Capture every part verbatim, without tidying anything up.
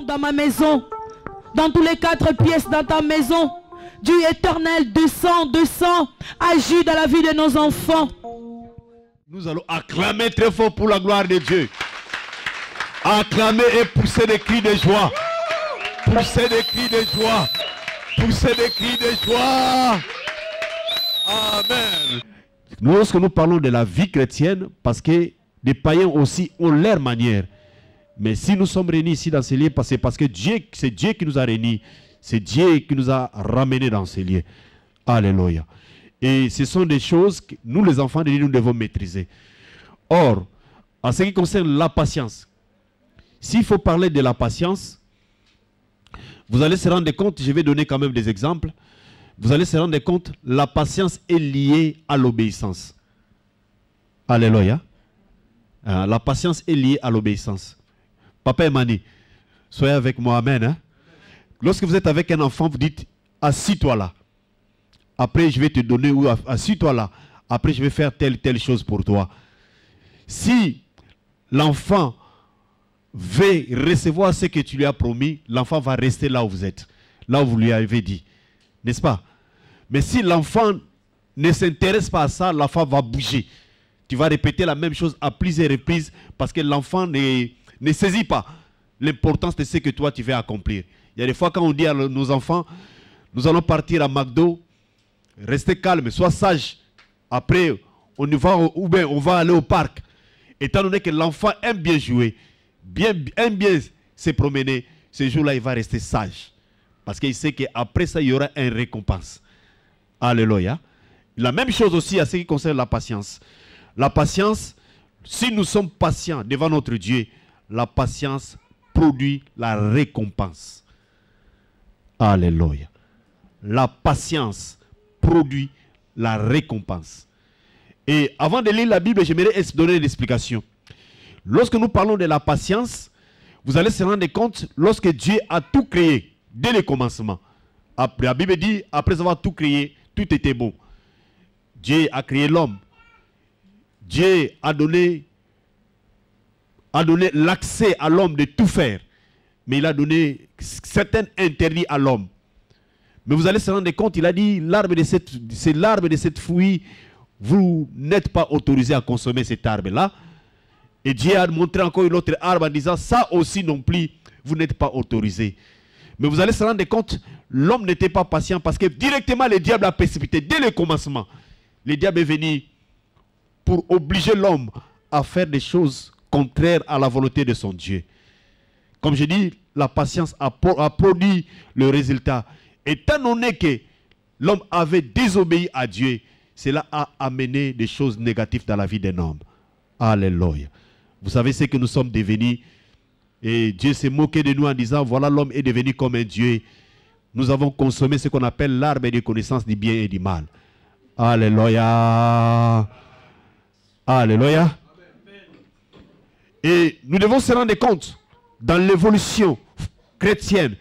maison, dans ma maison, dans tous les quatre pièces dans ta maison. Dieu éternel, descends, descends, agis dans la vie de nos enfants. Nous allons acclamer très fort pour la gloire de Dieu. Acclamer et pousser des cris de joie. Pousser des cris de joie. Pousser des cris de joie. Amen. Nous, lorsque nous parlons de la vie chrétienne, parce que les païens aussi ont leur manière. Mais si nous sommes réunis ici dans ces lieux, c'est parce que Dieu, c'est Dieu qui nous a réunis. C'est Dieu qui nous a ramenés dans ces lieux. Alléluia. Et ce sont des choses que nous, les enfants de Dieu, nous devons maîtriser. Or, en ce qui concerne la patience, s'il faut parler de la patience, vous allez se rendre compte, je vais donner quand même des exemples, vous allez se rendre compte, la patience est liée à l'obéissance. Alléluia. Euh, la patience est liée à l'obéissance. Papa et Mani, soyez avec moi, amen. Hein? Lorsque vous êtes avec un enfant, vous dites, assis-toi là. Après, je vais te donner, ou assis-toi là. Après, je vais faire telle, telle chose pour toi. Si l'enfant veut recevoir ce que tu lui as promis, l'enfant va rester là où vous êtes, là où vous lui avez dit. N'est-ce pas? Mais si l'enfant ne s'intéresse pas à ça, l'enfant va bouger. Tu vas répéter la même chose à plusieurs reprises parce que l'enfant ne, ne saisit pas l'importance de ce que toi, tu veux accomplir. Il y a des fois quand on dit à nos enfants, nous allons partir à McDo, restez calme, sois sage. Après, on va, ou bien on va aller au parc. Étant donné que l'enfant aime bien jouer, bien, aime bien se promener, ce jour-là, il va rester sage. Parce qu'il sait qu'après ça, il y aura une récompense. Alléluia. La même chose aussi à ce qui concerne la patience. La patience, si nous sommes patients devant notre Dieu, la patience produit la récompense. Alléluia. La patience produit la récompense. Et avant de lire la Bible, j'aimerais donner une explication. Lorsque nous parlons de la patience, vous allez se rendre compte, lorsque Dieu a tout créé, dès le commencement, après, la Bible dit, après avoir tout créé, tout était bon. Dieu a créé l'homme. Dieu a donné, a donné l'accès à l'homme de tout faire. Mais il a donné certains interdits à l'homme. Mais vous allez se rendre compte, il a dit, l'arbre de cette, c'est l'arbre de cette fruit, vous n'êtes pas autorisé à consommer cet arbre-là. Et Dieu a montré encore une autre arbre en disant, ça aussi non plus, vous n'êtes pas autorisé. Mais vous allez se rendre compte, l'homme n'était pas patient parce que directement le diable a précipité. Dès le commencement, le diable est venu pour obliger l'homme à faire des choses contraires à la volonté de son Dieu. Comme je dis, la patience a, a produit le résultat. Étant donné que l'homme avait désobéi à Dieu, cela a amené des choses négatives dans la vie d'un homme. Alléluia. Vous savez ce que nous sommes devenus. Et Dieu s'est moqué de nous en disant, voilà, l'homme est devenu comme un Dieu. Nous avons consommé ce qu'on appelle l'arbre de connaissance du bien et du mal. Alléluia. Alléluia. Et nous devons se rendre compte, dans l'évolution chrétienne,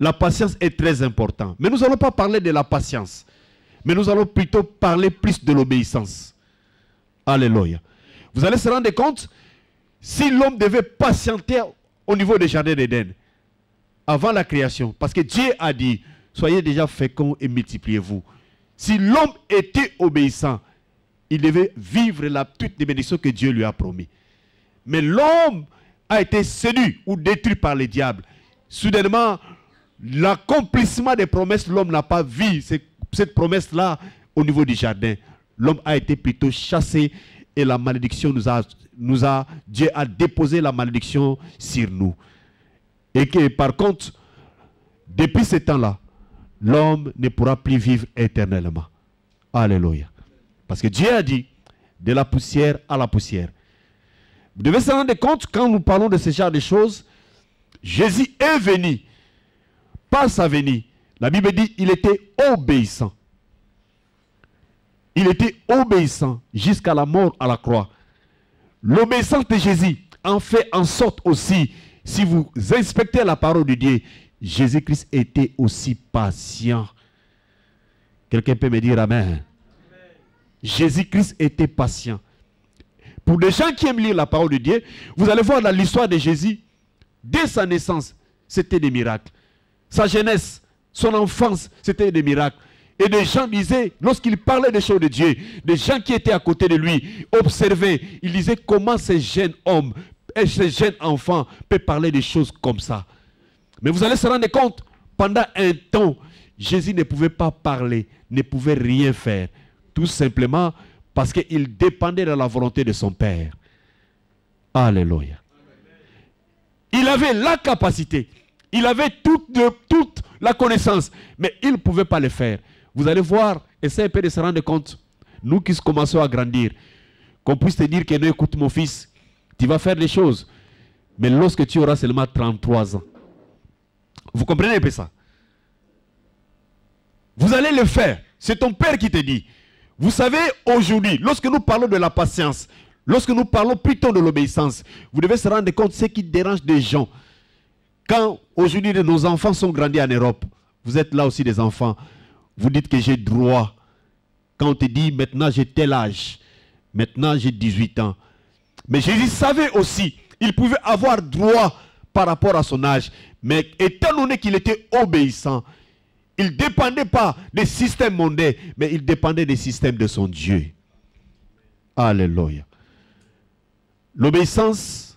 la patience est très importante. Mais nous n'allons pas parler de la patience. Mais nous allons plutôt parler plus de l'obéissance. Alléluia. Vous allez se rendre compte, si l'homme devait patienter au niveau des jardins d'Éden, avant la création, parce que Dieu a dit, soyez déjà féconds et multipliez-vous. Si l'homme était obéissant, il devait vivre la toute bénédiction que Dieu lui a promis. Mais l'homme a été séduit ou détruit par le diable. Soudainement, l'accomplissement des promesses, l'homme n'a pas vu cette promesse-là au niveau du jardin. L'homme a été plutôt chassé et la malédiction nous a, nous a, Dieu a déposé la malédiction sur nous. Et que par contre, depuis ce temps-là, l'homme ne pourra plus vivre éternellement. Alléluia. Parce que Dieu a dit, de la poussière à la poussière. Vous devez se rendre compte, quand nous parlons de ce genre de choses, Jésus est venu. Par sa venue, la Bible dit qu'il était obéissant. Il était obéissant jusqu'à la mort à la croix. L'obéissance de Jésus en fait en sorte aussi, si vous inspectez la parole de Dieu, Jésus-Christ était aussi patient. Quelqu'un peut me dire amen. Jésus-Christ était patient. Pour des gens qui aiment lire la parole de Dieu, vous allez voir dans l'histoire de Jésus, Dès sa naissance, c'était des miracles. Sa jeunesse, son enfance, c'était des miracles. Et des gens disaient, lorsqu'il parlait des choses de Dieu, des gens qui étaient à côté de lui, observaient, ils disaient comment ces jeunes hommes et ces jeunes enfants peuvent parler des choses comme ça. Mais vous allez se rendre compte, pendant un temps, Jésus ne pouvait pas parler, ne pouvait rien faire. Tout simplement parce qu'il dépendait de la volonté de son Père. Alléluia. Il avait la capacité, il avait toute, de, toute la connaissance, mais il ne pouvait pas le faire. Vous allez voir, essayez un peu de se rendre compte, nous qui commençons à grandir, qu'on puisse te dire que non, écoute mon fils, tu vas faire les choses, mais lorsque tu auras seulement trente-trois ans. Vous comprenez un peu ça? Vous allez le faire, c'est ton Père qui te dit. Vous savez, aujourd'hui, lorsque nous parlons de la patience, lorsque nous parlons plutôt de l'obéissance, vous devez se rendre compte de ce qui dérange des gens. Quand aujourd'hui nos enfants sont grandis en Europe, vous êtes là aussi des enfants, vous dites que j'ai droit. Quand on te dit maintenant j'ai tel âge, maintenant j'ai dix-huit ans. Mais Jésus savait aussi, il pouvait avoir droit par rapport à son âge. Mais étant donné qu'il était obéissant, il ne dépendait pas des systèmes mondains, mais il dépendait des systèmes de son Dieu. Alléluia. L'obéissance,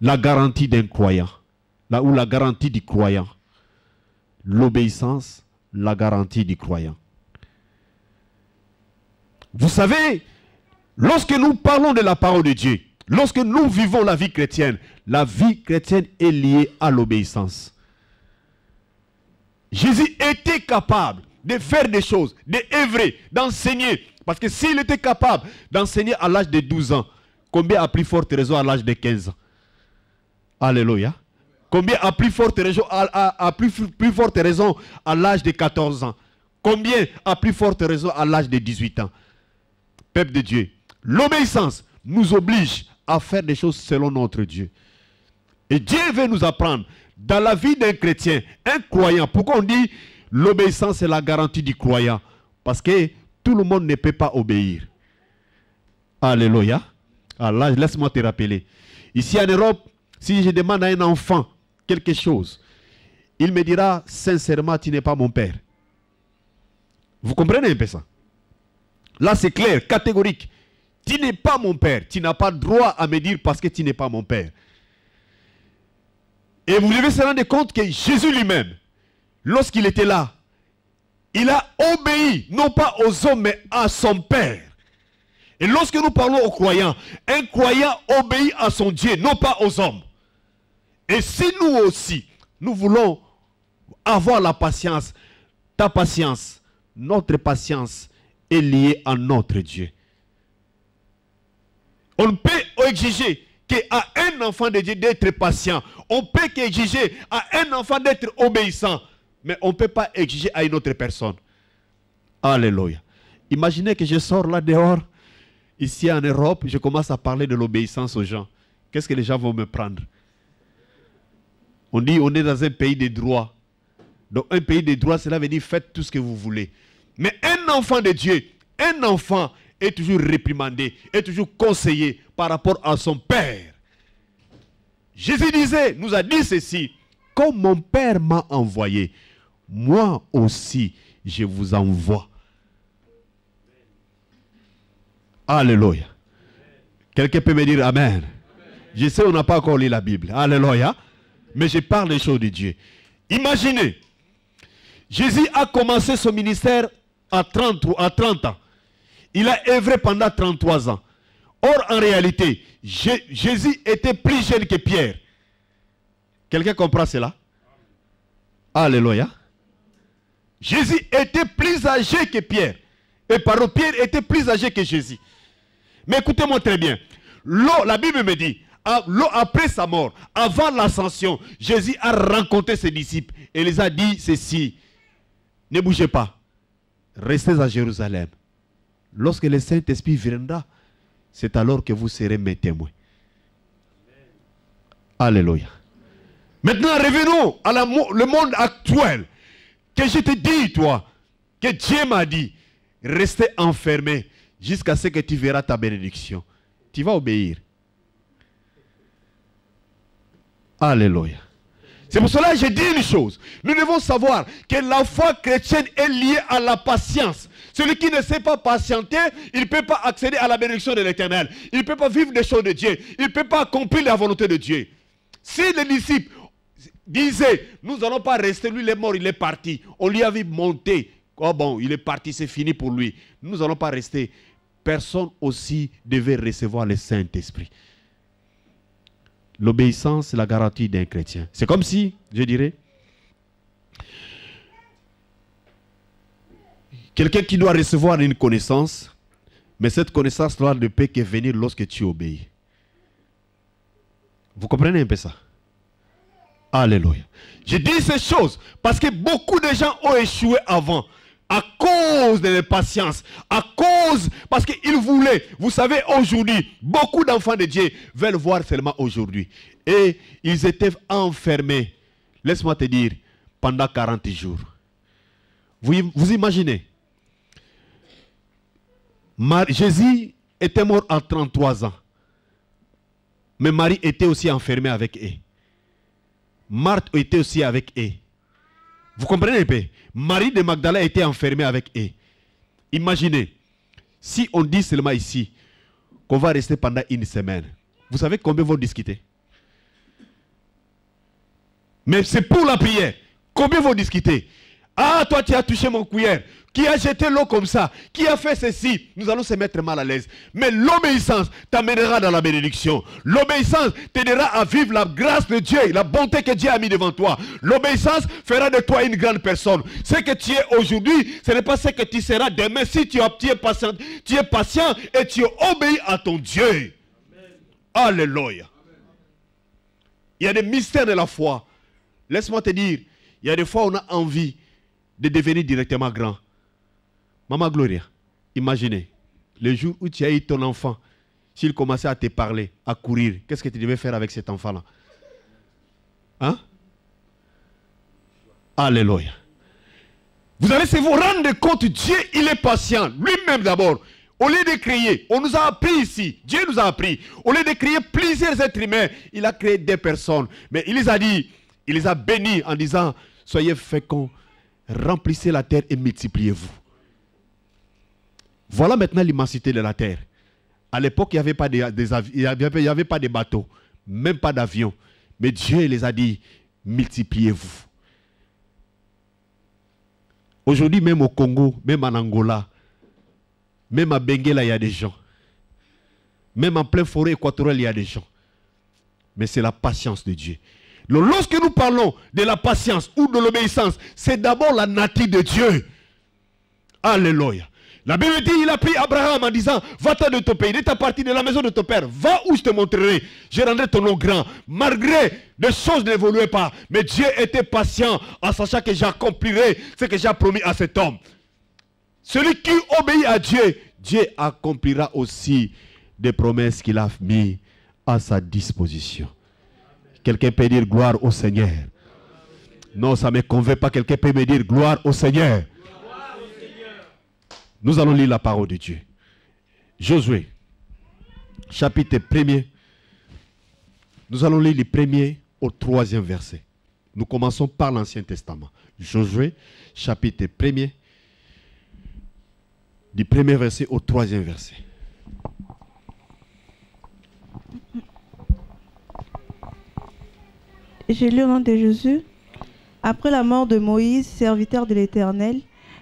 la garantie d'un croyant, là où la garantie du croyant. L'obéissance, la garantie du croyant. Vous savez, lorsque nous parlons de la parole de Dieu, lorsque nous vivons la vie chrétienne, la vie chrétienne est liée à l'obéissance. Jésus était capable de faire des choses, d'œuvrer, d'enseigner. Parce que s'il était capable d'enseigner à l'âge de douze ans, combien a pris forte raison à l'âge de quinze ans? Alléluia. Combien a pris forte raison à, à, à, plus, plus forte raison à l'âge de quatorze ans? Combien a pris forte raison à l'âge de dix-huit ans? Peuple de Dieu, l'obéissance nous oblige à faire des choses selon notre Dieu. Et Dieu veut nous apprendre dans la vie d'un chrétien, un croyant. Pourquoi on dit l'obéissance est la garantie du croyant? Parce que tout le monde ne peut pas obéir. Alléluia. Alors, laisse-moi te rappeler. Ici en Europe, si je demande à un enfant quelque chose, il me dira sincèrement, tu n'es pas mon père. Vous comprenez un peu ça? Là, c'est clair, catégorique. Tu n'es pas mon père. Tu n'as pas droit à me dire parce que tu n'es pas mon père. Et vous devez se rendre compte que Jésus lui-même, lorsqu'il était là, il a obéi, non pas aux hommes, mais à son Père. Et lorsque nous parlons aux croyants, un croyant obéit à son Dieu, non pas aux hommes. Et si nous aussi, nous voulons avoir la patience, ta patience, notre patience est liée à notre Dieu. On ne peut exiger qu'à un enfant de Dieu d'être patient. On ne peut qu'exiger à un enfant d'être obéissant. Mais on ne peut pas exiger à une autre personne. Alléluia. Imaginez que je sors là dehors, ici en Europe, je commence à parler de l'obéissance aux gens. Qu'est-ce que les gens vont me prendre? On dit on est dans un pays des droits. Donc un pays des droits, cela veut dire faites tout ce que vous voulez. Mais un enfant de Dieu, un enfant est toujours réprimandé, est toujours conseillé par rapport à son Père. Jésus disait, nous a dit ceci, comme mon Père m'a envoyé, moi aussi, je vous envoie. Alléluia. Quelqu'un peut me dire Amen. Amen. Je sais, on n'a pas encore lu la Bible. Alléluia. Mais je parle des choses de Dieu. Imaginez, Jésus a commencé son ministère à trente ans. Il a œuvré pendant trente-trois ans. Or, en réalité, Jésus était plus jeune que Pierre. Quelqu'un comprend cela? Alléluia. Jésus était plus âgé que Pierre. Et pardon, Pierre était plus âgé que Jésus. Mais écoutez-moi très bien. La Bible me dit, après sa mort, avant l'ascension, Jésus a rencontré ses disciples et les a dit ceci. Ne bougez pas. Restez à Jérusalem. Lorsque le Saint-Esprit viendra, c'est alors que vous serez mes témoins. Alléluia. Maintenant, revenons à la, le monde actuel. Que je te dis, toi, que Dieu m'a dit, restez enfermé jusqu'à ce que tu verras ta bénédiction. Tu vas obéir. Alléluia. C'est pour cela que je dis une chose. Nous devons savoir que la foi chrétienne est liée à la patience. Celui qui ne sait pas patienter, il ne peut pas accéder à la bénédiction de l'Éternel. Il ne peut pas vivre des choses de Dieu. Il ne peut pas accomplir la volonté de Dieu. Si les disciples disaient, nous n'allons pas rester, lui il est mort, il est parti. On lui avait monté. Oh bon, il est parti, c'est fini pour lui. Nous n'allons pas rester. Personne aussi devait recevoir le Saint-Esprit. L'obéissance, c'est la garantie d'un chrétien. C'est comme si, je dirais, quelqu'un qui doit recevoir une connaissance, mais cette connaissance doit ne peut que venir lorsque tu obéis. Vous comprenez un peu ça? Alléluia. Je dis ces choses parce que beaucoup de gens ont échoué avant. À cause de l'impatience, à cause, parce qu'ils voulaient, vous savez, aujourd'hui, beaucoup d'enfants de Dieu veulent voir seulement aujourd'hui. Et ils étaient enfermés, laisse-moi te dire, pendant quarante jours. Vous, vous imaginez, Marie, Jésus était mort à trente-trois ans, mais Marie était aussi enfermée avec eux. Marthe était aussi avec eux. Vous comprenez un peu? Marie de Magdala était enfermée avec eux. Imaginez, si on dit seulement ici qu'on va rester pendant une semaine, vous savez combien vont discuter? Mais c'est pour la prière. Combien vont discuter? Ah, toi tu as touché mon cuillère. Qui a jeté l'eau comme ça? Qui a fait ceci? Nous allons se mettre mal à l'aise. Mais l'obéissance t'amènera dans la bénédiction. L'obéissance t'aidera à vivre la grâce de Dieu, la bonté que Dieu a mis devant toi. L'obéissance fera de toi une grande personne. Ce que tu es aujourd'hui, ce n'est pas ce que tu seras demain. Si tu es patient, tu es patient et tu obéis à ton Dieu. Amen. Alléluia. Amen. Il y a des mystères de la foi. Laisse-moi te dire, il y a des fois où on a envie de devenir directement grand. Maman Gloria, imaginez, le jour où tu as eu ton enfant, s'il commençait à te parler, à courir, qu'est-ce que tu devais faire avec cet enfant-là? Hein? Alléluia. Vous allez vous rendre compte, Dieu, il est patient, lui-même d'abord. Au lieu de créer, on nous a appris ici, Dieu nous a appris, au lieu de créer plusieurs êtres humains, il a créé des personnes. Mais il les a dit, il les a bénis en disant, soyez féconds, remplissez la terre et multipliez-vous. Voilà maintenant l'immensité de la terre. À l'époque, il n'y avait pas de, des il y avait, il y avait pas de bateaux, même pas d'avions. Mais Dieu les a dit, multipliez-vous. Aujourd'hui, même au Congo, même en Angola, même à Benguela, il y a des gens. Même en pleine forêt équatoriale, il y a des gens. Mais c'est la patience de Dieu. Donc, lorsque nous parlons de la patience ou de l'obéissance, c'est d'abord la nature de Dieu. Alléluia. La Bible dit, il a pris Abraham en disant, va-t'en de ton pays, de ta partie, de la maison de ton père, va où je te montrerai, je rendrai ton nom grand. Malgré les choses n'évoluaient pas, mais Dieu était patient en sachant que j'accomplirai ce que j'ai promis à cet homme. Celui qui obéit à Dieu, Dieu accomplira aussi des promesses qu'il a mises à sa disposition. Quelqu'un peut dire gloire au Seigneur. Non, ça ne me convainc pas, quelqu'un peut me dire gloire au Seigneur. Nous allons lire la parole de Dieu. Josué, chapitre premier. Nous allons lire le premier au troisième verset. Nous commençons par l'Ancien Testament. Josué, chapitre premier, du premier verset au troisième verset. J'ai lu au nom de Jésus. Après la mort de Moïse, serviteur de l'Éternel,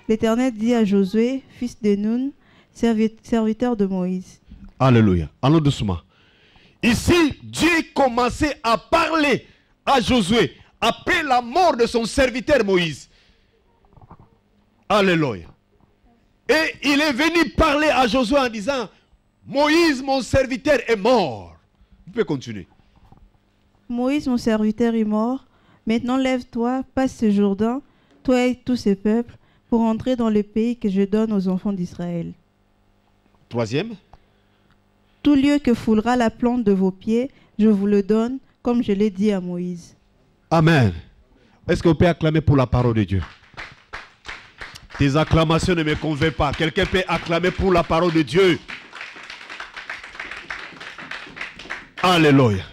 l'Éternel dit à Josué, fils de Noun, serviteur de Moïse. Alléluia. Allons doucement. Ici, Dieu commençait à parler à Josué après la mort de son serviteur Moïse. Alléluia. Et il est venu parler à Josué en disant, Moïse, mon serviteur, est mort. Vous pouvez continuer. Moïse, mon serviteur, est mort. Maintenant, lève-toi, passe ce Jourdain, toi et tous ces peuples, pour entrer dans le pays que je donne aux enfants d'Israël. Troisième. Tout lieu que foulera la plante de vos pieds, je vous le donne, comme je l'ai dit à Moïse. Amen. Est-ce que vous pouvez acclamer pour la parole de Dieu? Tes acclamations ne me convainquent pas. Quelqu'un peut acclamer pour la parole de Dieu? Alléluia.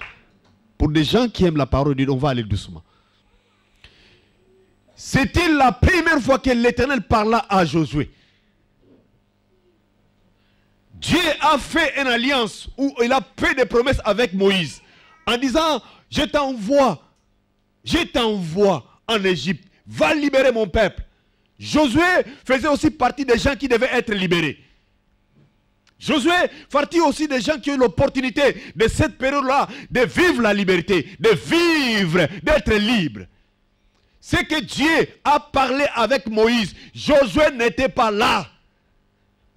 Pour des gens qui aiment la parole de Dieu, on va aller doucement. C'était la première fois que l'Éternel parla à Josué. Dieu a fait une alliance où il a fait des promesses avec Moïse en disant, je t'envoie, je t'envoie en Égypte, va libérer mon peuple. Josué faisait aussi partie des gens qui devaient être libérés. Josué partit aussi des gens qui ont eu l'opportunité de cette période-là de vivre la liberté, de vivre, d'être libre. C'est que Dieu a parlé avec Moïse. Josué n'était pas là.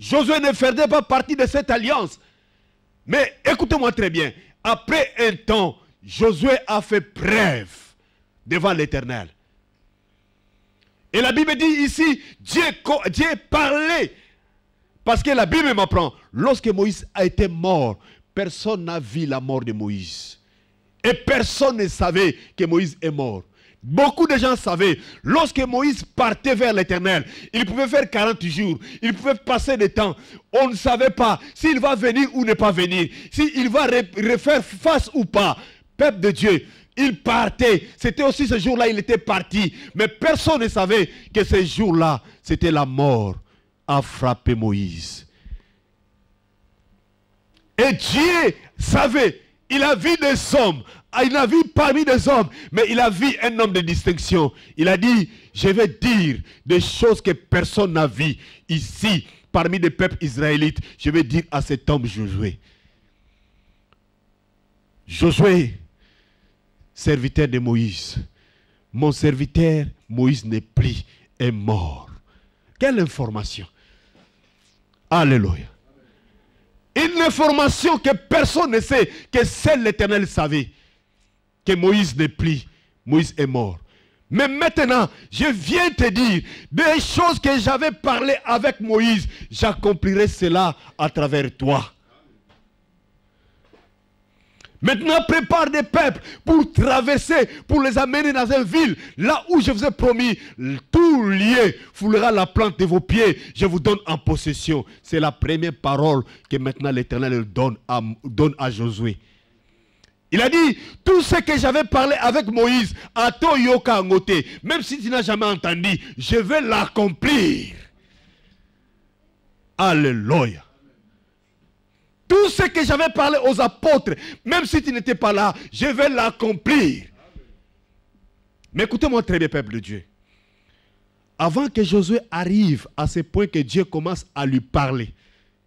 Josué ne faisait pas partie de cette alliance. Mais écoutez-moi très bien. Après un temps, Josué a fait preuve devant l'Éternel. Et la Bible dit ici, Dieu, Dieu parlait. Parce que la Bible m'apprend, lorsque Moïse a été mort, personne n'a vu la mort de Moïse. Et personne ne savait que Moïse est mort. Beaucoup de gens savaient, lorsque Moïse partait vers l'Éternel, il pouvait faire quarante jours, il pouvait passer des temps. On ne savait pas s'il va venir ou ne pas venir, s'il va refaire face ou pas. Peuple de Dieu, il partait. C'était aussi ce jour-là, il était parti. Mais personne ne savait que ce jour-là, c'était la mort a frappé Moïse. Et Dieu savait, il a vu des hommes, il a vu parmi des hommes, mais il a vu un homme de distinction. Il a dit, je vais dire des choses que personne n'a vues ici, parmi les peuples israélites. Je vais dire à cet homme Josué. Josué, serviteur de Moïse, mon serviteur Moïse n'est plus, est mort. Quelle information! Alléluia! Une information que personne ne sait, que seul l'Éternel savait, que Moïse ne plie, Moïse est mort. Mais maintenant, je viens te dire, des choses que j'avais parlé avec Moïse, j'accomplirai cela à travers toi. Maintenant, prépare des peuples pour traverser, pour les amener dans une ville, là où je vous ai promis, tout lieu foulera la plante de vos pieds, je vous donne en possession. C'est la première parole que maintenant l'Éternel donne à, donne à Josué. Il a dit, tout ce que j'avais parlé avec Moïse, à ton yoka ngoté, même si tu n'as jamais entendu, je vais l'accomplir. Alléluia. Tout ce que j'avais parlé aux apôtres, même si tu n'étais pas là, je vais l'accomplir. Mais écoutez-moi très bien, peuple de Dieu. Avant que Josué arrive à ce point que Dieu commence à lui parler,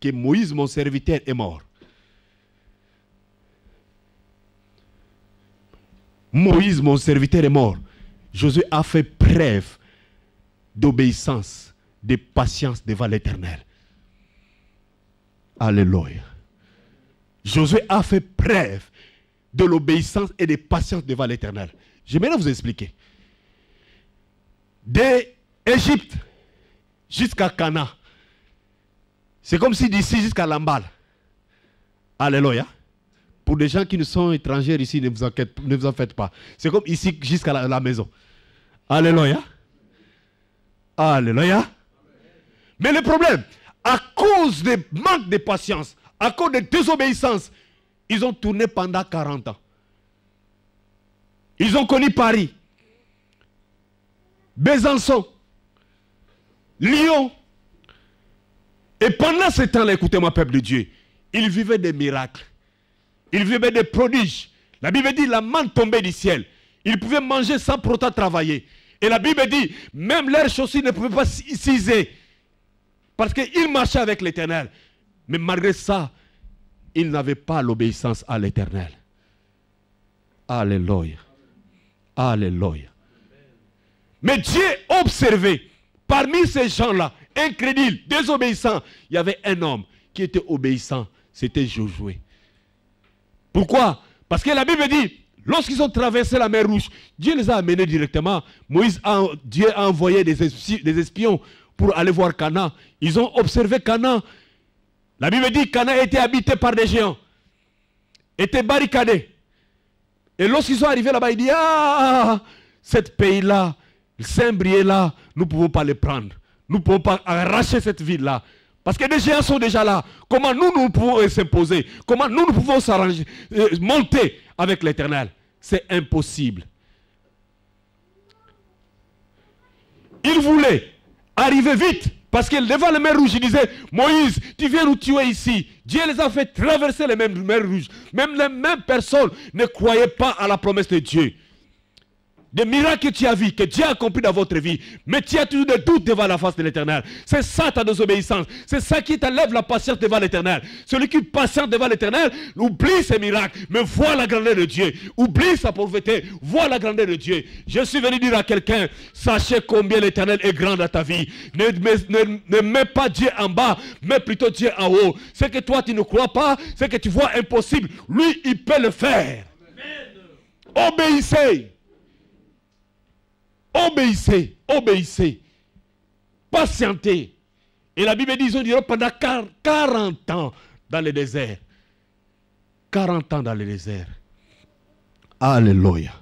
que Moïse, mon serviteur, est mort. Moïse, mon serviteur, est mort. Josué a fait preuve d'obéissance, de patience devant l'Éternel. Alléluia. Josué a fait preuve de l'obéissance et de patience devant l'Éternel. J'aimerais vous expliquer. D'Égypte jusqu'à Cana, c'est comme si d'ici jusqu'à l'Ambal. Alléluia. Pour des gens qui nous sont étrangers ici, ne vous, inquiète, ne vous en faites pas. C'est comme ici jusqu'à la, la maison. Alléluia. Alléluia. Mais le problème, à cause du manque de patience, à cause de désobéissance, ils ont tourné pendant quarante ans. Ils ont connu Paris, Besançon, Lyon. Et pendant ce temps-là, écoutez-moi, peuple de Dieu, ils vivaient des miracles. Ils vivaient des prodiges. La Bible dit, la manne tombait du ciel. Ils pouvaient manger sans pour autant travailler. Et la Bible dit, même leurs chaussures ne pouvaient pas ciser. Parce qu'ils marchaient avec l'Éternel. Mais malgré ça, ils n'avaient pas l'obéissance à l'Éternel. Alléluia. Alléluia. Mais Dieu observait, parmi ces gens-là, incrédules, désobéissants, il y avait un homme qui était obéissant, c'était Josué. Pourquoi? Parce que la Bible dit, lorsqu'ils ont traversé la mer Rouge, Dieu les a amenés directement. Moïse a, Dieu a envoyé des espions pour aller voir Canaan. Ils ont observé Canaan. La Bible dit que Canaan était habité par des géants, était barricadé. Et lorsqu'ils sont arrivés là-bas, ils disent, ah, ce pays-là, Saint-Brieuc-là, nous ne pouvons pas le prendre. Nous ne pouvons pas arracher cette ville-là. Parce que des géants sont déjà là. Comment nous, nous pouvons s'imposer? Comment nous, nous pouvons s'arranger, euh, monter avec l'Éternel? c'est impossible. Il voulait arriver vite, parce que devant la mer rouge, il disait, Moïse, tu viens nous tuer ici. Dieu les a fait traverser les mêmes mers rouges. Même les mêmes personnes ne croyaient pas à la promesse de Dieu. Des miracles que tu as vus, que Dieu a accompli dans votre vie, mais tu as toujours des doutes devant la face de l'Éternel. C'est ça ta désobéissance. C'est ça qui t'enlève la patience devant l'Éternel. Celui qui est patient devant l'Éternel, oublie ses miracles, mais voit la grandeur de Dieu. Oublie sa pauvreté, voit la grandeur de Dieu. Je suis venu dire à quelqu'un, sachez combien l'Éternel est grand dans ta vie. Ne, ne, ne mets pas Dieu en bas, mais plutôt Dieu en haut. Ce que toi tu ne crois pas, ce que tu vois impossible, lui il peut le faire. Amen. Obéissez. Obéissez, obéissez, patientez. Et la Bible dit, ils ont dit, pendant quarante ans dans le désert. quarante ans dans le désert. Alléluia.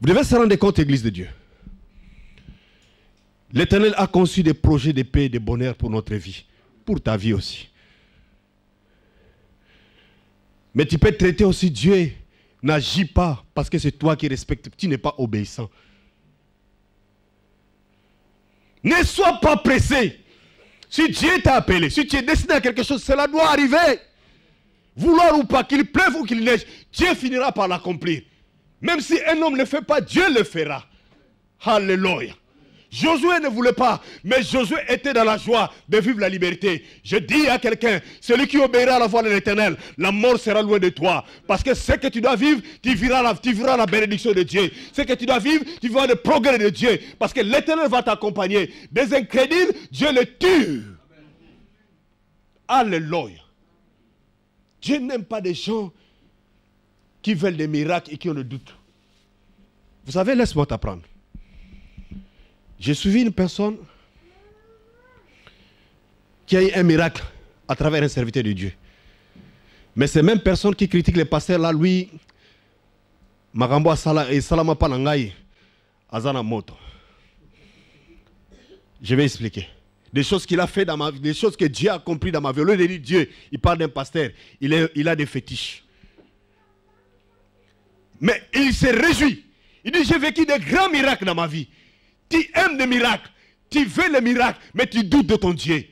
Vous devez se rendre compte, Église de Dieu. L'Éternel a conçu des projets de paix et de bonheur pour notre vie. Pour ta vie aussi. Mais tu peux traiter aussi Dieu. N'agis pas parce que c'est toi qui respectes. Tu n'es pas obéissant. Ne sois pas pressé. Si Dieu t'a appelé, si tu es destiné à quelque chose, cela doit arriver. Vouloir ou pas, qu'il pleuve ou qu'il neige, Dieu finira par l'accomplir. Même si un homme ne le fait pas, Dieu le fera. Alléluia. Josué ne voulait pas, mais Josué était dans la joie de vivre la liberté. Je dis à quelqu'un, celui qui obéira à la voix de l'Éternel, la mort sera loin de toi. Parce que ce que tu dois vivre, tu vivras la, tu vivras la bénédiction de Dieu. Ce que tu dois vivre, tu vivras le progrès de Dieu. Parce que l'Éternel va t'accompagner. Des incrédules, Dieu les tue. Alléluia. Dieu n'aime pas des gens qui veulent des miracles et qui ont le doute. Vous savez, laisse-moi t'apprendre. J'ai suivi une personne qui a eu un miracle à travers un serviteur de Dieu. Mais ces mêmes personnes qui critiquent les pasteurs là, lui, Magambo et Salama Panangaï, Azana Moto. Je vais expliquer. Des choses qu'il a fait dans ma vie, des choses que Dieu a accompli dans ma vie. Au lieu de dire Dieu, il parle d'un pasteur, il, est, il a des fétiches. Mais il se réjouit. Il dit, j'ai vécu des grands miracles dans ma vie. Tu aimes les miracles, tu veux les miracles, mais tu doutes de ton Dieu.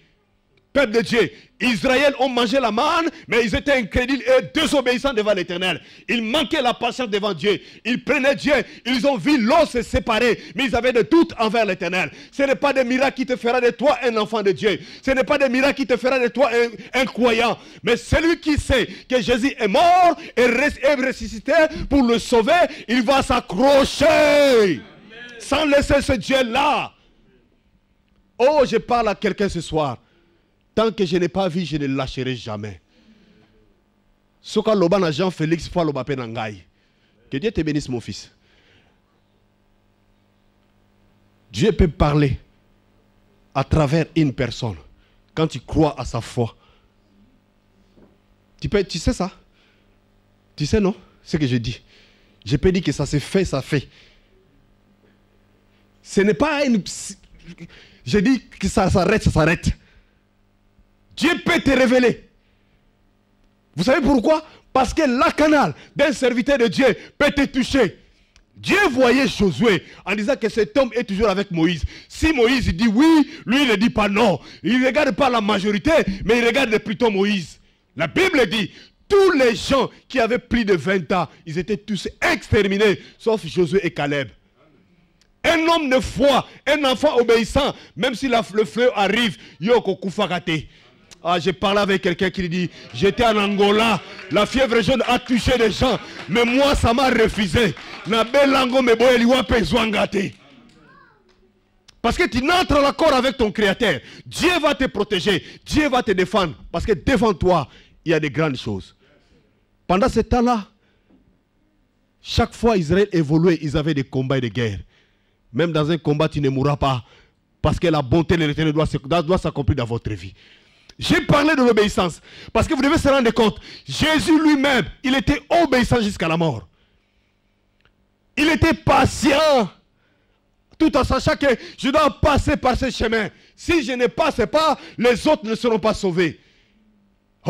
Peuple de Dieu, Israël ont mangé la manne, mais ils étaient incrédules et désobéissants devant l'Éternel. Ils manquaient la patience devant Dieu. Ils prenaient Dieu, ils ont vu l'eau se séparer, mais ils avaient des doutes envers l'Éternel. Ce n'est pas des miracles qui te fera de toi un enfant de Dieu. Ce n'est pas des miracles qui te fera de toi un, un croyant. Mais celui qui sait que Jésus est mort et est ressuscité pour le sauver, il va s'accrocher. Sans laisser ce Dieu-là. Oh, je parle à quelqu'un ce soir. Tant que je n'ai pas vu, je ne lâcherai jamais. Soka lobana Jean Félix fois loba penangai. Que Dieu te bénisse, mon fils. Dieu peut parler à travers une personne quand tu crois à sa foi. Tu peux, tu sais ça? Tu sais non? Ce que je dis. Je peux dire que ça s'est fait, ça fait. Ce n'est pas une... Je dis que ça s'arrête, ça s'arrête. Dieu peut te révéler. Vous savez pourquoi? Parce que la canal d'un serviteur de Dieu peut te toucher. Dieu voyait Josué en disant que cet homme est toujours avec Moïse. Si Moïse dit oui, lui il ne dit pas non. Il ne regarde pas la majorité, mais il regarde plutôt Moïse. La Bible dit... Tous les gens qui avaient plus de vingt ans, ils étaient tous exterminés, sauf Josué et Caleb. Un homme de foi, un enfant obéissant, même si la, le fleuve arrive, yoko kufakate. Ah, j'ai parlé avec quelqu'un qui dit, j'étais en Angola, la fièvre jaune a touché des gens, mais moi ça m'a refusé. Parce que tu n'entres en accord avec ton Créateur. Dieu va te protéger, Dieu va te défendre, parce que devant toi, il y a de grandes choses. Pendant ce temps-là, chaque fois Israël évoluait, ils avaient des combats et des guerres. Même dans un combat, tu ne mourras pas. Parce que la bonté de l'Éternel doit s'accomplir dans votre vie. J'ai parlé de l'obéissance. Parce que vous devez se rendre compte. Jésus lui-même, il était obéissant jusqu'à la mort. Il était patient. Tout en sachant que je dois passer par ce chemin. Si je ne passe pas, les autres ne seront pas sauvés.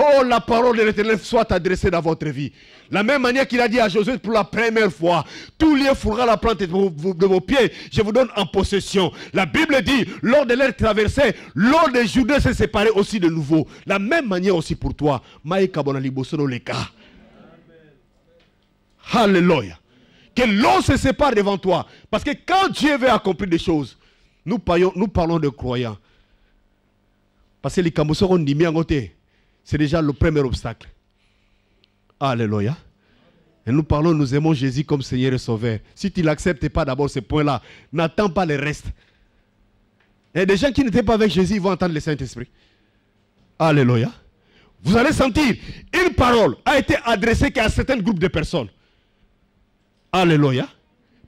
Oh, la parole de l'Éternel soit adressée dans votre vie. La même manière qu'il a dit à Josué pour la première fois, tout lieu fourra la plante de vos, de vos pieds, je vous donne en possession. La Bible dit, lors de leur traversée, l'eau de Jourdain s'est séparée aussi de nouveau. La même manière aussi pour toi. Alléluia. Que l'eau se sépare devant toi. Parce que quand Dieu veut accomplir des choses, nous parlons, nous parlons de croyants. Parce que les Cambodgiens ont dit, c'est déjà le premier obstacle. Alléluia. Et nous parlons, nous aimons Jésus comme Seigneur et Sauveur. Si tu n'acceptes pas d'abord ce point-là, n'attends pas le reste. Et des gens qui n'étaient pas avec Jésus, ils vont entendre le Saint-Esprit. Alléluia. Vous allez sentir, une parole a été adressée qu'à un certain groupe de personnes. Alléluia.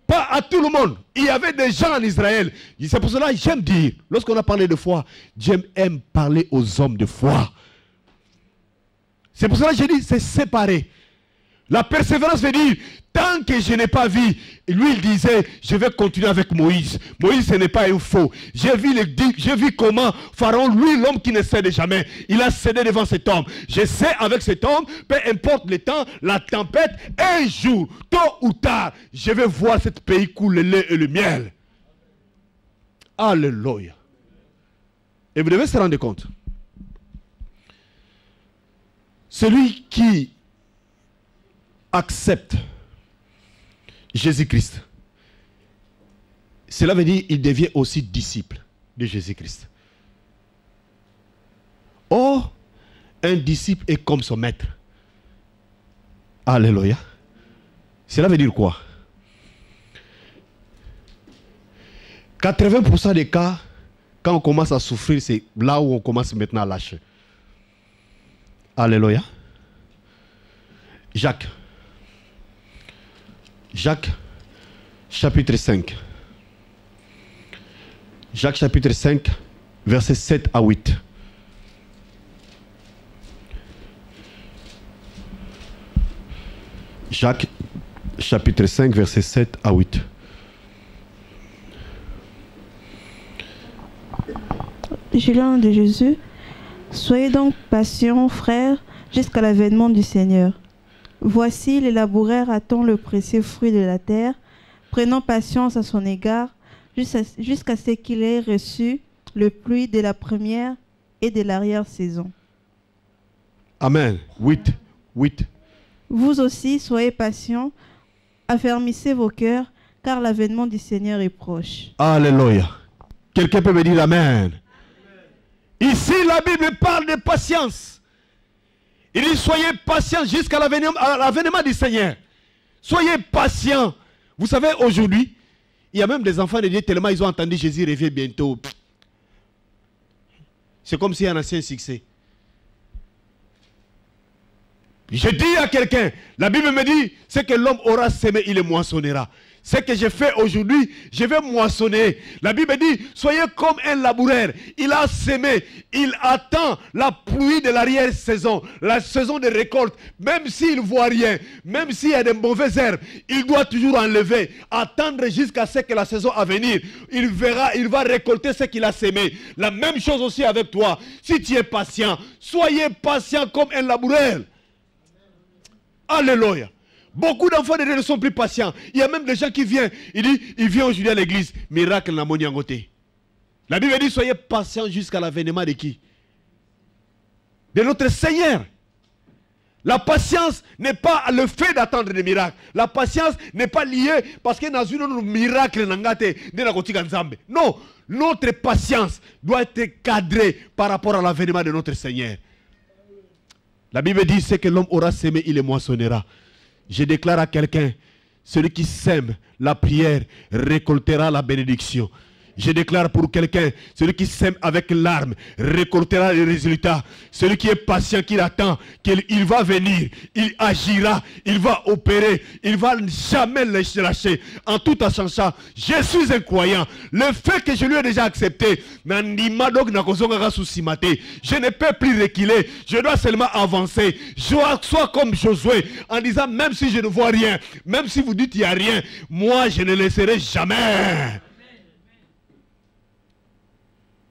Pas à tout le monde. Il y avait des gens en Israël. C'est pour cela que j'aime dire, lorsqu'on a parlé de foi, j'aime aime parler aux hommes de foi. C'est pour cela que j'ai dit, c'est séparé. La persévérance veut dire, tant que je n'ai pas vu, lui il disait, je vais continuer avec Moïse. Moïse, ce n'est pas un faux. J'ai vu, vu comment Pharaon, lui, l'homme qui ne cède jamais, il a cédé devant cet homme. Je sais avec cet homme, peu importe le temps, la tempête, un jour, tôt ou tard, je vais voir cet pays couler le lait et le miel. Alléluia. Et vous devez se rendre compte. Celui qui accepte Jésus-Christ, cela veut dire qu'il devient aussi disciple de Jésus-Christ. Or, un disciple est comme son maître. Alléluia. Cela veut dire quoi? quatre-vingts pour cent des cas, quand on commence à souffrir, c'est là où on commence maintenant à lâcher. Alléluia. Jacques. Jacques, chapitre cinq. Jacques, chapitre cinq, versets sept à huit. Jacques, chapitre cinq, versets sept à huit. Julian de Jésus. Soyez donc patients, frères, jusqu'à l'avènement du Seigneur. Voici, les laboureurs attendent le précieux fruit de la terre, prenant patience à son égard, jusqu'à jusqu'à ce qu'il ait reçu le pluie de la première et de l'arrière-saison. Amen. huit, huit. Vous aussi, soyez patients, affermissez vos cœurs, car l'avènement du Seigneur est proche. Alléluia. Quelqu'un peut me dire amen. Ici, la Bible parle de patience. Il dit, soyez patients jusqu'à l'avènement du Seigneur. Soyez patients. Vous savez, aujourd'hui, il y a même des enfants de Dieu tellement ils ont entendu Jésus revient bientôt. C'est comme s'il y a un ancien succès. Je dis à quelqu'un, la Bible me dit, c'est que l'homme aura semé, il le moissonnera. Ce que j'ai fait aujourd'hui, je vais moissonner. La Bible dit, soyez comme un laboureur. Il a semé, il attend la pluie de l'arrière-saison, la saison de récolte. Même s'il ne voit rien, même s'il y a de mauvaises herbes, il doit toujours enlever, attendre jusqu'à ce que la saison à venir. Il verra, il va récolter ce qu'il a semé. La même chose aussi avec toi. Si tu es patient, soyez patient comme un laboureur. Alléluia. Beaucoup d'enfants de Dieu ne sont plus patients. Il y a même des gens qui viennent. Il dit, il vient aujourd'hui à l'église. Miracle n'a moni angoté. La Bible dit, soyez patients jusqu'à l'avènement de qui? De notre Seigneur. La patience n'est pas le fait d'attendre des miracles. La patience n'est pas liée parce que nous avons un miracle. Non, notre patience doit être cadrée par rapport à l'avènement de notre Seigneur. La Bible dit, c'est que l'homme aura semé, il le moissonnera. Je déclare à quelqu'un, celui qui sème la prière récoltera la bénédiction. Je déclare pour quelqu'un, celui qui sème avec larmes récoltera les résultats. Celui qui est patient, qui attend, qu'il va venir, il agira, il va opérer, il ne va jamais le lâcher. En tout sachant, je suis un croyant. Le fait que je lui ai déjà accepté, je ne peux plus reculer, je dois seulement avancer. Je sois comme Josué en disant, même si je ne vois rien, même si vous dites il n'y a rien, moi je ne laisserai jamais.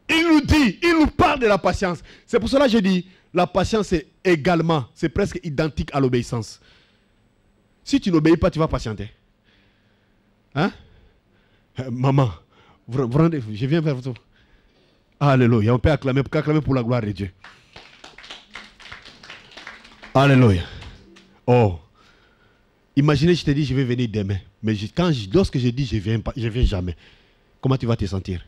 Il nous dit, il nous parle de la patience. C'est pour cela que je dis, la patience est également, c'est presque identique à l'obéissance. Si tu n'obéis pas, tu vas patienter. Hein? Euh, maman, vous, vous rendez, je viens vers vous. Alléluia, on peut acclamer, acclamer pour la gloire de Dieu. Alléluia. Oh, imaginez, je te dis, je vais venir demain. Mais je, quand je, lorsque je dis, je ne viens pas, je viens jamais. Comment tu vas te sentir?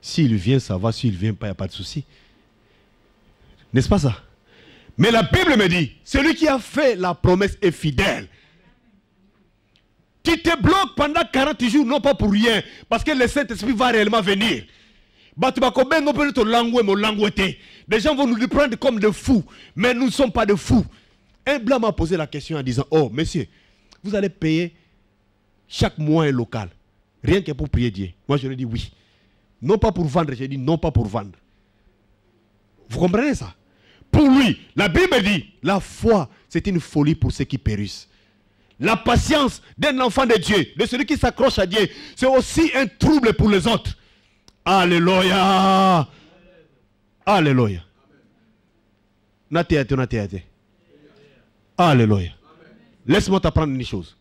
S'il vient, ça va. S'il ne vient pas, il n'y a pas de souci. N'est-ce pas ça? Mais la Bible me dit, celui qui a fait la promesse est fidèle. Tu te bloques pendant quarante jours, non pas pour rien, parce que le Saint-Esprit va réellement venir. Les gens vont nous prendre comme des fous, mais nous ne sommes pas des fous. Un blanc m'a posé la question en disant, oh, monsieur, vous allez payer chaque mois un local, rien que pour prier Dieu. Moi, je lui ai dit oui. Non pas pour vendre, j'ai dit non pas pour vendre. Vous comprenez ça? Pour lui, la Bible dit, la foi, c'est une folie pour ceux qui périssent. La patience d'un enfant de Dieu, de celui qui s'accroche à Dieu, c'est aussi un trouble pour les autres. Alléluia. Alléluia. Alléluia. Laisse-moi t'apprendre une chose.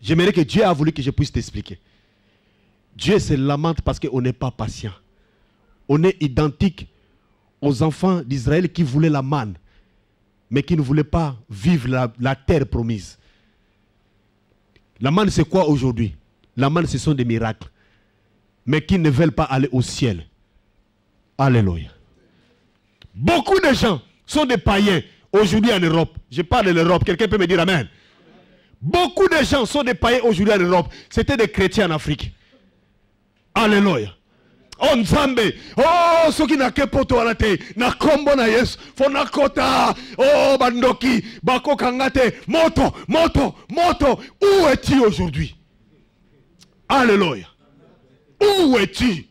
J'aimerais que Dieu a voulu que je puisse t'expliquer. Dieu se lamente parce qu'on n'est pas patient. On est identique aux enfants d'Israël qui voulaient la manne, mais qui ne voulaient pas vivre la, la terre promise. La manne, c'est quoi aujourd'hui? La manne, ce sont des miracles, mais qui ne veulent pas aller au ciel. Alléluia. Beaucoup de gens sont des païens aujourd'hui en Europe. Je parle de l'Europe. Quelqu'un peut me dire amen? Beaucoup de gens sont des païens aujourd'hui en Europe. C'était des chrétiens en Afrique. Alléluia. On zambe. Oh, ceux qui n'a que poto alate, n'a kombo na yes, fonakota. Oh, bandoki, bako kangate, moto, moto, moto. Où es-tu aujourd'hui? Alléluia. Où es-tu?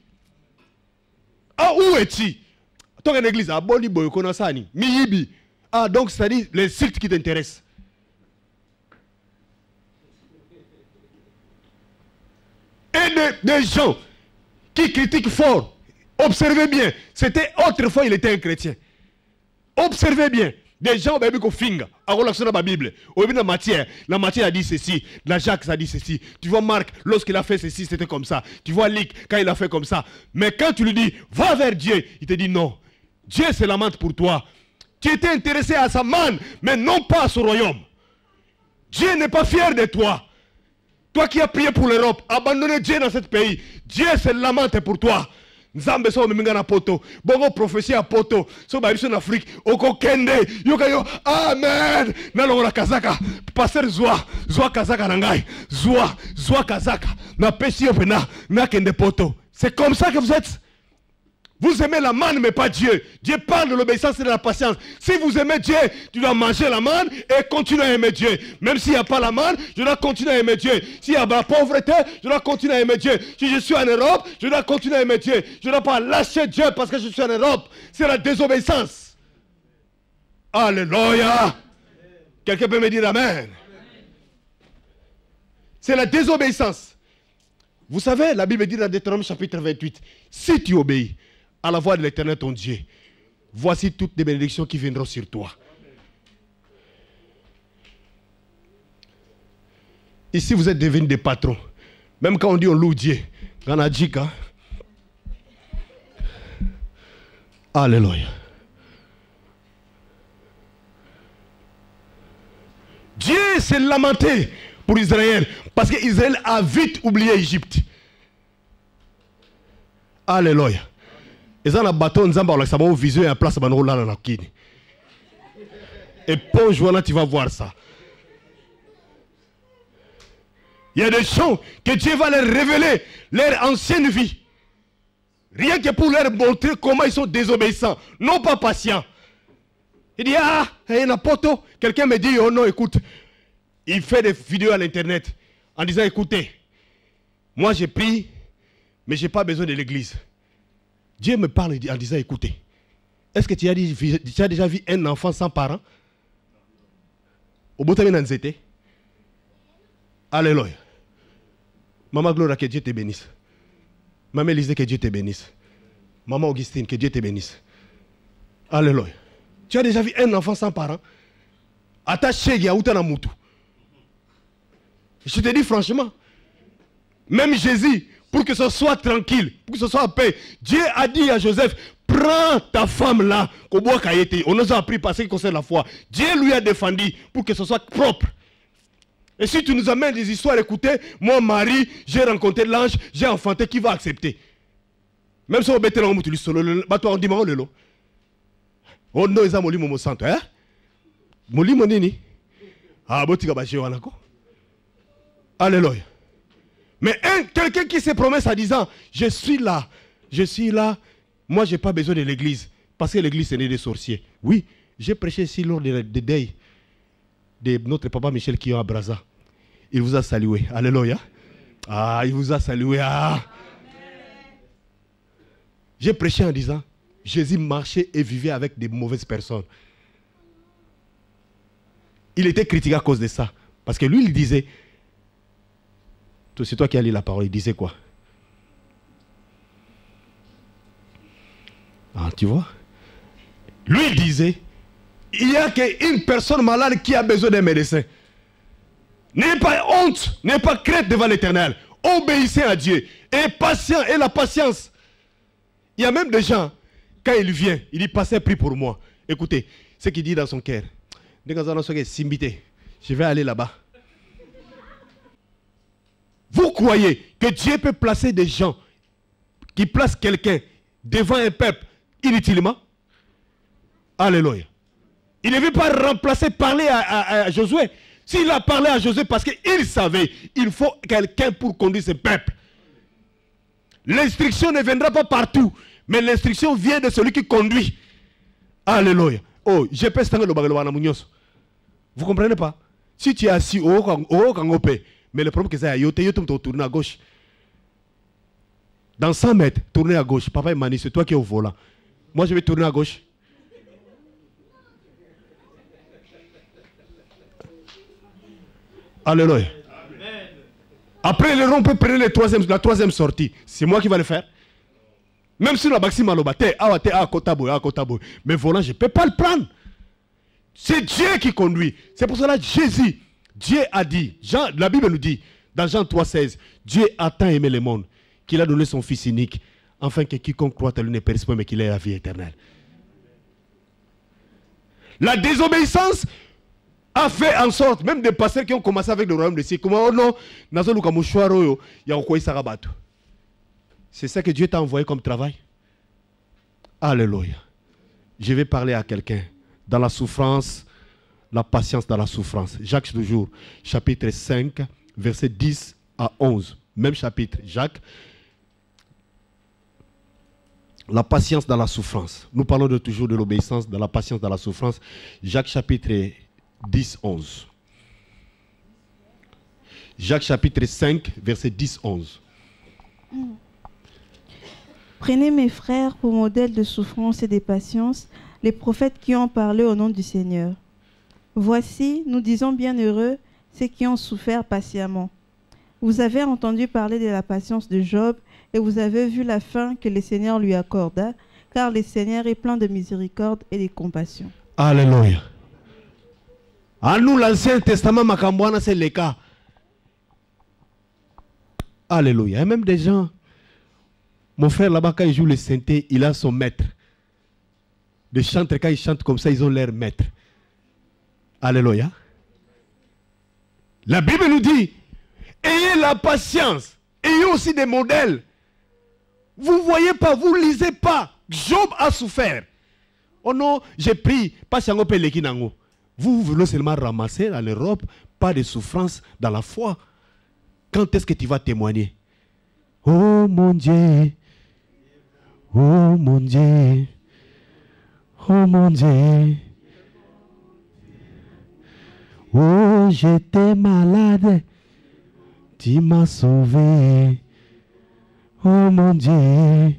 Ah, où es-tu? Ton église, aboli boy konasani, miyibi. Ah, donc c'est-à-dire les sites qui t'intéressent. Et des de gens qui critiquent fort. Observez bien. C'était autrefois, il était un chrétien. Observez bien. Des gens qui ont fait en relation à la Bible. La matière, la matière a dit ceci. La Jacques a dit ceci. Tu vois Marc, lorsqu'il a fait ceci, c'était comme ça. Tu vois Luc, quand il a fait comme ça. Mais quand tu lui dis, va vers Dieu, il te dit non. Dieu se lamente pour toi. Tu étais intéressé à sa manne, mais non pas à son royaume. Dieu n'est pas fier de toi. Toi qui as prié pour l'Europe, abandonner Dieu dans ce pays, Dieu se lamente pour toi. Nzambe so miminga na poto, bongo prophétie à poto, so ba en Afrique, oko kende, yokayo, amen. Na longola kazaka, passer zwa, zwa kazaka nangai, zwa, zwa kazaka, na pesi opena, na kende poto. C'est comme ça que vous êtes. Vous aimez la manne mais pas Dieu. Dieu parle de l'obéissance et de la patience. Si vous aimez Dieu, tu dois manger la manne et continuer à aimer Dieu. Même s'il n'y a pas la manne, je dois continuer à aimer Dieu. S'il y a la pauvreté, je dois continuer à aimer Dieu. Si je suis en Europe, je dois continuer à aimer Dieu. Je ne dois pas lâcher Dieu parce que je suis en Europe. C'est la désobéissance. Alléluia. Quelqu'un peut me dire amen. C'est la désobéissance. Vous savez, la Bible dit dans Deutéronome chapitre vingt-huit, si tu obéis à la voix de l'Éternel ton Dieu, voici toutes les bénédictions qui viendront sur toi. Ici, vous êtes devenus des patrons. Même quand on dit on loue Dieu, quand on a dit hein? Alléluia. Dieu s'est lamenté pour Israël parce qu'Israël a vite oublié l'Égypte. Alléluia. Ils ont un bateau, ils ont un visuel et un place. Et pour jour-là, tu vas voir ça. Il y a des gens que Dieu va leur révéler leur ancienne vie. Rien que pour leur montrer comment ils sont désobéissants, non pas patients. Il dit, ah, il y a un poteau. Quelqu'un me dit, oh non, écoute. Il fait des vidéos à l'internet en disant, écoutez, moi j'ai pris, mais je n'ai pas besoin de l'église. Dieu me parle en disant, écoutez, est-ce que tu as, dit, tu as déjà vu un enfant sans parents? Au bout de la nuit, alléluia. Maman Gloria, que Dieu te bénisse. Maman Élisée, que Dieu te bénisse. Maman Augustine, que Dieu te bénisse. Alléluia. Tu as déjà vu un enfant sans parents? Attaché Yaouta Namoutou. Je te dis franchement, même Jésus, pour que ce soit tranquille, pour que ce soit en paix, Dieu a dit à Joseph, prends ta femme là, on nous a appris par ce qui concerne la foi. Dieu lui a défendu pour que ce soit propre. Et si tu nous amènes des histoires, écoutez, moi, Marie, j'ai rencontré l'ange, j'ai enfanté, qui va accepter? Même si on bête dans le tu lui solo, on dit, on le lot. Oh non, ils ont moli mon centre, hein? Moli mon nini? Ah, bon, tu vas bacher, on a quoi? Alléluia. Mais hein, quelqu'un qui se promet en disant, je suis là, je suis là, moi je n'ai pas besoin de l'église, parce que l'église c'est né des sorciers. Oui, j'ai prêché ici lors des de deuils de notre papa Michel qui est à Braza. Il vous a salué. Alléluia. Ah, il vous a salué. Ah. J'ai prêché en disant, Jésus marchait et vivait avec des mauvaises personnes. Il était critiqué à cause de ça. Parce que lui, il disait, c'est toi qui as lu la parole, il disait quoi? Ah, tu vois? Lui, il disait, il n'y a qu'une personne malade qui a besoin d'un médecin. N'ayez pas honte, n'ayez pas crainte devant l'Éternel. Obéissez à Dieu. Et patient, et la patience. Il y a même des gens, quand il vient, il dit, passez un prix pour moi. Écoutez, ce qu'il dit dans son cœur. Je vais aller là-bas. Vous croyez que Dieu peut placer des gens qui placent quelqu'un devant un peuple inutilement? Alléluia. Il ne veut pas remplacer, parler à, à, à Josué. S'il a parlé à Josué parce qu'il savait, il faut quelqu'un pour conduire ce peuple. L'instruction ne viendra pas partout, mais l'instruction vient de celui qui conduit. Alléluia. Oh, je peux stanger le bagage de la. Vous comprenez pas? Si tu es assis au haut quand on paie. Mais le problème que ça a, yote, yote, tu tournes à gauche. Dans cent mètres, tourner à gauche. Papa Emmanuel, c'est toi qui es au volant. Moi, je vais tourner à gauche. Alléluia. Amen. Après, le rond peut prendre le troisième, la troisième sortie. C'est moi qui vais le faire. Même si la baxi malobate, mais volant, je ne peux pas le prendre. C'est Dieu qui conduit. C'est pour cela que Jésus. Dieu a dit, Jean, la Bible nous dit, dans Jean trois seize, Dieu a tant aimé le monde qu'il a donné son Fils unique, afin que quiconque croit à lui ne périsse pas, mais qu'il ait la vie éternelle. La désobéissance a fait en sorte, même des pasteurs qui ont commencé avec le royaume de Dieu, comme oh non, c'est ça que Dieu t'a envoyé comme travail. Alléluia. Je vais parler à quelqu'un dans la souffrance. La patience dans la souffrance. Jacques toujours, chapitre cinq, versets dix à onze. Même chapitre, Jacques. La patience dans la souffrance. Nous parlons de, toujours de l'obéissance, de la patience dans la souffrance. Jacques chapitre dix, onze. Jacques chapitre cinq, versets dix, onze. Prenez mes frères pour modèle de souffrance et de patience, les prophètes qui ont parlé au nom du Seigneur. Voici, nous disons bienheureux, ceux qui ont souffert patiemment. Vous avez entendu parler de la patience de Job, et vous avez vu la fin que le Seigneur lui accorda, car le Seigneur est plein de miséricorde et de compassion. Alléluia. À nous, l'Ancien Testament, Makambouana, c'est le cas. Alléluia. Et même des gens, mon frère là-bas, quand il joue le synthé, il a son maître. Les chanteurs, quand ils chantent comme ça, ils ont leur maître. Alléluia. La Bible nous dit, ayez la patience, ayez aussi des modèles. Vous ne voyez pas, vous ne lisez pas. Job a souffert. Oh non, j'ai pris, pas si on peut l'équinango. Vous voulez seulement ramasser dans l'Europe, pas de souffrance dans la foi. Quand est-ce que tu vas témoigner? Oh mon Dieu, oh mon Dieu, oh mon Dieu. Oh, j'étais malade, tu m'as sauvé, oh mon Dieu.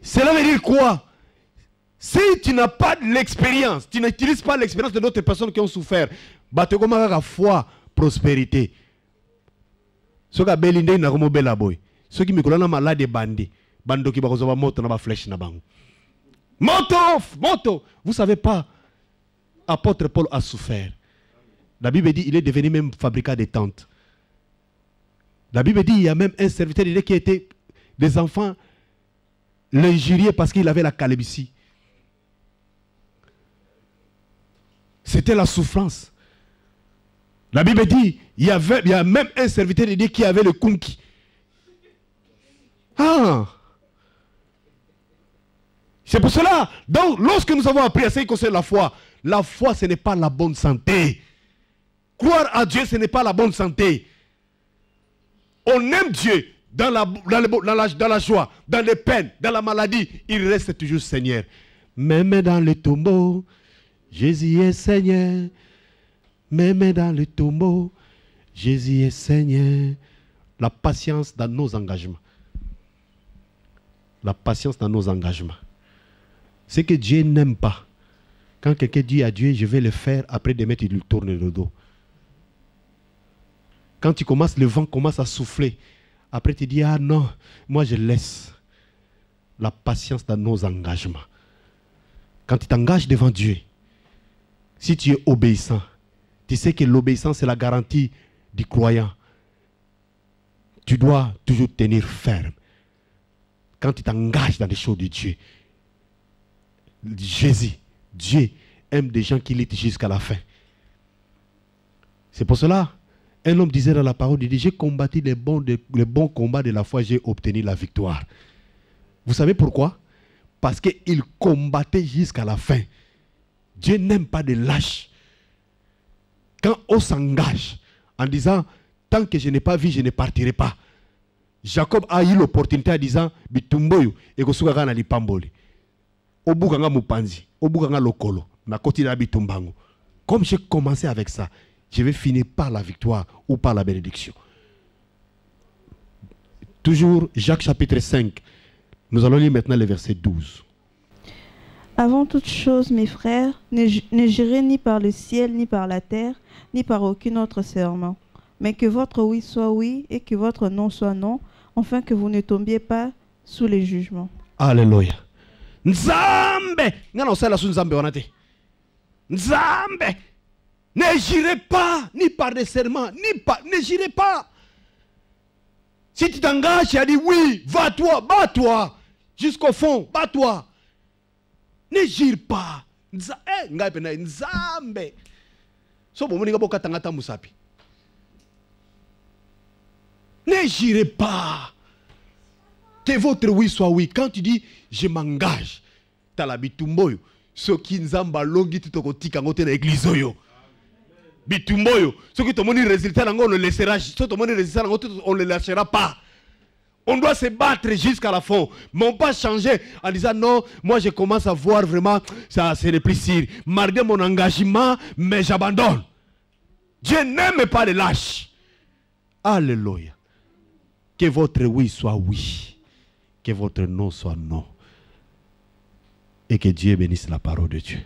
Cela veut dire quoi? Si tu n'as pas l'expérience, tu n'utilises pas l'expérience de d'autres personnes qui ont souffert, bah tu commences à la foi, prospérité. Ce que Belinde n'a pas de la boy. Ceux qui me connaissent malade des bandits, bandits qui vont avoir moto, na flèche na bango. Moto, moto. Vous savez pas, apôtre Paul a souffert. La Bible dit, il est devenu même fabricant de tentes. La Bible dit, il y a même un serviteur qui était des enfants l'injuriés parce qu'il avait la calvitie. C'était la souffrance. La Bible dit, il y, avait, il y a même un serviteur de Dieu qui avait le kunki. Ah! C'est pour cela. Donc, lorsque nous avons appris à ce qui concerne la foi, la foi, ce n'est pas la bonne santé. Croire à Dieu, ce n'est pas la bonne santé. On aime Dieu dans la, dans le, dans la, dans la joie, dans les peines, dans la maladie. Il reste toujours Seigneur. Même dans les tombeaux, Jésus est Seigneur. Même dans le tombeau, Jésus est Seigneur. La patience dans nos engagements. La patience dans nos engagements. Ce que Dieu n'aime pas. Quand quelqu'un dit à Dieu, je vais le faire, après de mettre, il lui tourne le dos. Quand tu commences, le vent commence à souffler. Après tu dis, ah non, moi je laisse. La patience dans nos engagements. Quand tu t'engages devant Dieu, si tu es obéissant, tu sais que l'obéissance est la garantie du croyant. Tu dois toujours tenir ferme. Quand tu t'engages dans les choses de Dieu, Jésus, Dieu aime des gens qui luttent jusqu'à la fin. C'est pour cela, un homme disait dans la parole, il dit, j'ai combattu les bons, les bons combats de la foi, j'ai obtenu la victoire. Vous savez pourquoi? Parce qu'il combattait jusqu'à la fin. Dieu n'aime pas de lâches. Quand on s'engage en disant, tant que je n'ai pas vu, je ne partirai pas. Jacob a eu l'opportunité en disant, Bitumboyo, et que Suga na lipamboli. Obukanga mupanzi, obukanga lokolo, na kotila bitumbango. Comme j'ai commencé avec ça, je vais finir par la victoire ou par la bénédiction. Toujours Jacques chapitre cinq. Nous allons lire maintenant le verset douze. Avant toute chose, mes frères, ne, ne jurez ni par le ciel, ni par la terre, ni par aucun autre serment, mais que votre oui soit oui et que votre non soit non, afin que vous ne tombiez pas sous les jugements. Alléluia. Nzambe, Nzambe, ne jurez pas ni par des serments, ni par, ne jurez pas. Si tu t'engages, tu as dit oui, va-toi, bats-toi, jusqu'au fond, bats-toi. Ne jure pas. Nzambe. Ne jure pas. Que votre oui soit oui. Quand tu dis je m'engage, talabitumboyo. Ceux qui nzamba longi tout au tika ngote na église oyo. Bitumboyo. Ceux qui te montrent le résultat, on le laissera. Ceux qui te montrent le résultat, on ne le lâchera pas. On doit se battre jusqu'à la fin. Mais on ne peut pas changer en disant non, moi je commence à voir vraiment, ça c'est le plus sûr. Malgré mon engagement, mais j'abandonne. Dieu n'aime pas les lâches. Alléluia. Que votre oui soit oui. Que votre non soit non. Et que Dieu bénisse la parole de Dieu.